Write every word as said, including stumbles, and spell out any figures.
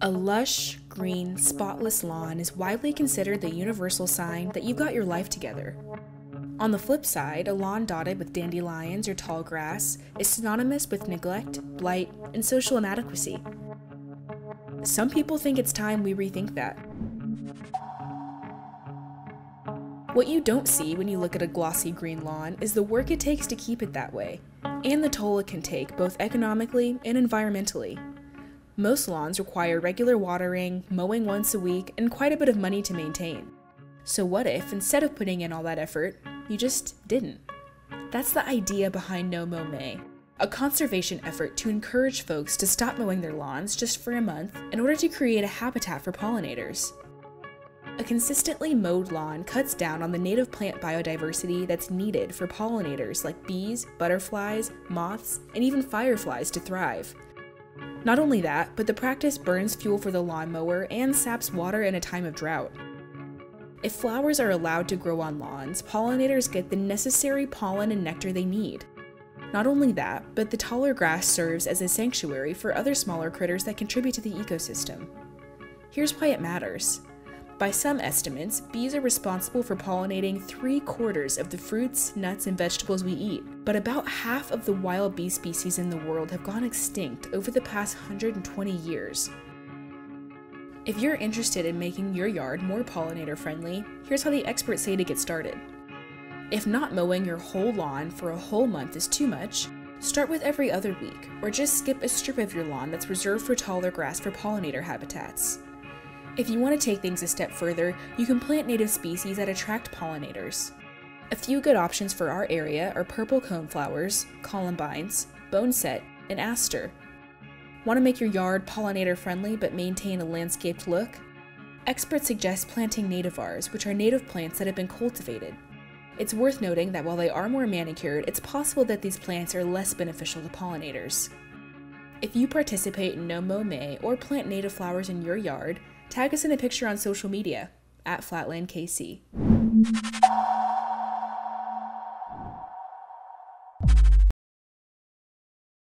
A lush, green, spotless lawn is widely considered the universal sign that you've got your life together. On the flip side, a lawn dotted with dandelions or tall grass is synonymous with neglect, blight, and social inadequacy. Some people think it's time we rethink that. What you don't see when you look at a glossy green lawn is the work it takes to keep it that way, and the toll it can take both economically and environmentally. Most lawns require regular watering, mowing once a week, and quite a bit of money to maintain. So what if, instead of putting in all that effort, you just didn't? That's the idea behind No Mow May, a conservation effort to encourage folks to stop mowing their lawns just for a month in order to create a habitat for pollinators. A consistently mowed lawn cuts down on the native plant biodiversity that's needed for pollinators like bees, butterflies, moths, and even fireflies to thrive. Not only that, but the practice burns fuel for the lawnmower and saps water in a time of drought. If flowers are allowed to grow on lawns, pollinators get the necessary pollen and nectar they need. Not only that, but the taller grass serves as a sanctuary for other smaller critters that contribute to the ecosystem. Here's why it matters. By some estimates, bees are responsible for pollinating three quarters of the fruits, nuts, and vegetables we eat, but about half of the wild bee species in the world have gone extinct over the past one hundred twenty years. If you're interested in making your yard more pollinator-friendly, here's how the experts say to get started. If not mowing your whole lawn for a whole month is too much, start with every other week, or just skip a strip of your lawn that's reserved for taller grass for pollinator habitats. If you want to take things a step further, you can plant native species that attract pollinators. A few good options for our area are purple coneflowers, columbines, boneset, and aster. Want to make your yard pollinator-friendly but maintain a landscaped look? Experts suggest planting nativars, which are native plants that have been cultivated. It's worth noting that while they are more manicured, it's possible that these plants are less beneficial to pollinators. If you participate in No Mow May or plant native flowers in your yard, tag us in a picture on social media, at Flatland K C.